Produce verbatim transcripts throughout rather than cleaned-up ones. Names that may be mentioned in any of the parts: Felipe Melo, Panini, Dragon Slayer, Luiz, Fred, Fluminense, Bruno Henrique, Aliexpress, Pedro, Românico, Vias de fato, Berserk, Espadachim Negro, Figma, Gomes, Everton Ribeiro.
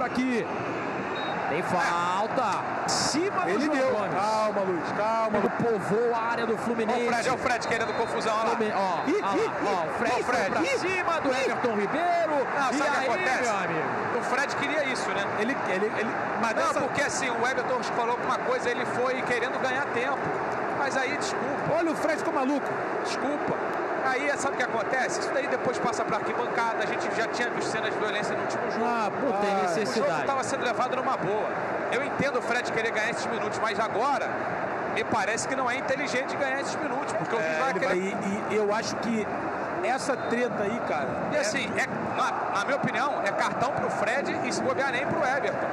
por aqui. Tem falta. Cima do Ele João deu. Gomes. Calma, Luiz. Calma. Ele povoou a área do Fluminense. Ó, o Fred, é o Fred querendo confusão. Olha lá. Ó, I, lá, I, ó, o Fred, o Fred. Pra I, cima do I, Everton Ribeiro. Ah, sabe o que aí, acontece? O Fred queria isso, né? Ele, ele, ele... Mas não, dessa... porque assim, o Everton falou alguma coisa, ele foi querendo ganhar tempo. Mas aí, desculpa. Olha, o Fred ficou maluco. Desculpa. Aí, sabe o que acontece? Isso daí depois passa para arquibancada. A gente já tinha visto cenas de violência no último jogo. Ah, pô, tem necessidade. O jogo estava sendo levado numa boa. Eu entendo o Fred querer ganhar esses minutos, mas agora me parece que não é inteligente ganhar esses minutos. Porque eu é, aquele... e, e eu acho que essa treta aí, cara... E assim, é, na, na minha opinião, é cartão pro Fred e se bobear nem pro Everton.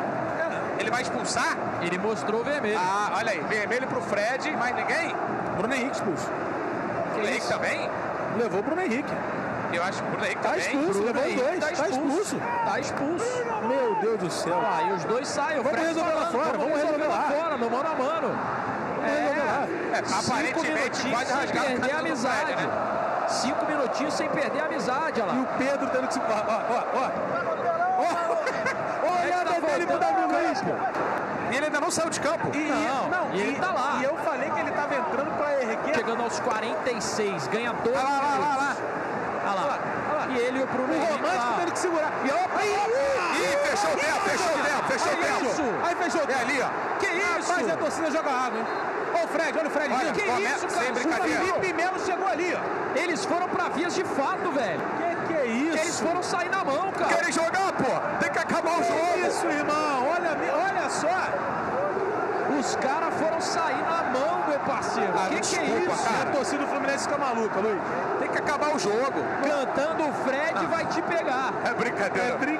Ele vai expulsar? Ele mostrou o vermelho. Ah, olha aí. Vermelho pro Fred, mais ninguém? Bruno Henrique expulso. Bruno Henrique também? Levou o Bruno Henrique. Eu acho que o Bruno Henrique tá também. Expulso, Bruno levou os dois. Tá expulso. Tá expulso. Tá expulso. Meu Deus do céu. Ah, e os dois saem. Vamos resolver lá fora. Vamos resolver lá fora, no mano a mano. É, é aparentemente quase rasgar a camisa do Fred, né? Cinco minutinhos sem perder a amizade, olha lá. E o Pedro tendo que se... Ó, ó, ó. Olha a dele pro Davi Luiz, pô. E ele ainda não saiu de campo. E, não, não, e ele e, tá lá. E eu falei que ele tava entrando pra erguer. Chegando aos quarenta e seis, ganha dois. Olha lá, olha lá, olha lá. E ele e o Bruno. O Românico tendo que segurar. E opa, aí, Ih, fechou o tempo, fechou o tempo, fechou o tempo. Aí fechou o tempo. É ali, ó. Que isso? Rapaz, a torcida joga água, hein? Olha o Fred, olha o Fred. Olha, que isso, cara? O Felipe Melo chegou ali, ó. Eles foram pra vias de fato, velho. Que que é isso? Eles foram sair na mão, cara. Querem jogar, pô. Tem que acabar o jogo. Isso, irmão. Olha, olha só. Os caras foram sair na mão, meu parceiro. O que que é isso? A torcida do Fluminense fica maluca, Luiz. Tem que acabar o jogo. Cantando o Fred vai te pegar. É brincadeira. É brincadeira.